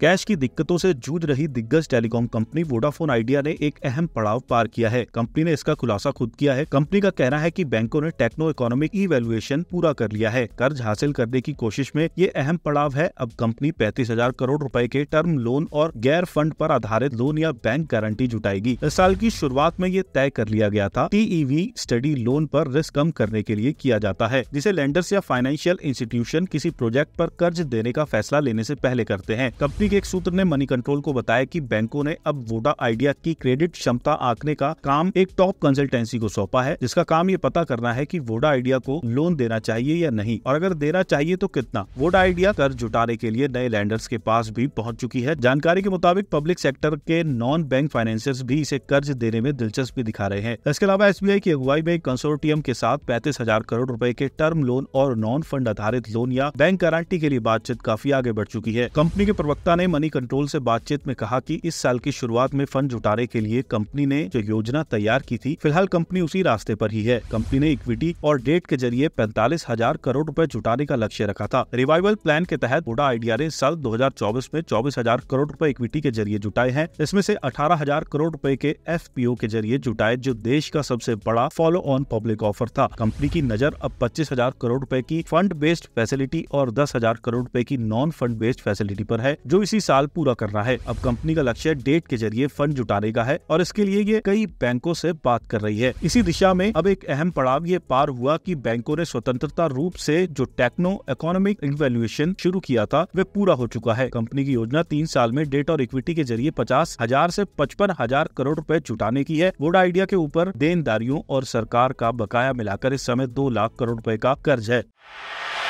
Cash की दिक्कतों से जूझ रही दिग्गज टेलीकॉम कंपनी वोडाफोन आइडिया ने एक अहम पड़ाव पार किया है। कंपनी ने इसका खुलासा खुद किया है। कंपनी का कहना है कि बैंकों ने टेक्नो इकोनॉमिक इवैल्यूएशन पूरा कर लिया है। कर्ज हासिल करने की कोशिश में ये अहम पड़ाव है। अब कंपनी 35,000 करोड़ रुपए के टर्म लोन और गैर फंड पर आधारित लोन या बैंक गारंटी जुटाएगी। इस साल की शुरुआत में ये तय कर लिया गया था। TEV स्टडी लोन पर रिस्क कम करने के लिए किया जाता है, जिसे लेंडर्स या फाइनेंशियल इंस्टीट्यूशन किसी प्रोजेक्ट पर कर्ज देने का फैसला लेने से पहले करते हैं। के एक सूत्र ने मनी कंट्रोल को बताया कि बैंकों ने अब वोडा आइडिया की क्रेडिट क्षमता आंकने का काम एक टॉप कंसल्टेंसी को सौंपा है, जिसका काम ये पता करना है कि वोडा आइडिया को लोन देना चाहिए या नहीं, और अगर देना चाहिए तो कितना। वोडा आइडिया कर्ज जुटाने के लिए नए लैंडर्स के पास भी पहुंच चुकी है। जानकारी के मुताबिक पब्लिक सेक्टर के नॉन बैंक फाइनेंसर्स भी इसे कर्ज देने में दिलचस्पी दिखा रहे हैं। इसके अलावा SBI की अगुवाई में कंसोर्टियम के साथ 35,000 करोड़ रूपए के टर्म लोन और नॉन फंड आधारित लोन या बैंक गारंटी के लिए बातचीत काफी आगे बढ़ चुकी है। कंपनी के प्रवक्ता ने मनी कंट्रोल से बातचीत में कहा कि इस साल की शुरुआत में फंड जुटाने के लिए कंपनी ने जो योजना तैयार की थी, फिलहाल कंपनी उसी रास्ते पर ही है। कंपनी ने इक्विटी और डेट के जरिए 45,000 करोड़ रुपए जुटाने का लक्ष्य रखा था। रिवाइवल प्लान के तहत वोडा आइडिया ने साल 2024 में 24,000 करोड़ रुपए इक्विटी के जरिए जुटाए हैं। इसमें से 18,000 करोड़ रुपए के FPO के जरिए जुटाए, जो देश का सबसे बड़ा फॉलो ऑन पब्लिक ऑफर था। कंपनी की नजर अब 25,000 करोड़ रुपए की फंड बेस्ड फैसिलिटी और 10,000 करोड़ रुपए की नॉन फंड बेस्ड फैसिलिटी पर है, जो इसी साल पूरा करना है। अब कंपनी का लक्ष्य डेट के जरिए फंड जुटाने का है और इसके लिए ये कई बैंकों से बात कर रही है। इसी दिशा में अब एक अहम पड़ाव ये पार हुआ कि बैंकों ने स्वतंत्रता रूप से जो टेक्नो इकोनॉमिक इवैल्यूएशन शुरू किया था, वे पूरा हो चुका है। कंपनी की योजना 3 साल में डेट और इक्विटी के जरिए 50,000 से 55,000 करोड़ रूपए जुटाने की है। वोडा आइडिया के ऊपर देनदारियों और सरकार का बकाया मिलाकर इस समय 2 लाख करोड़ रूपए का कर्ज है।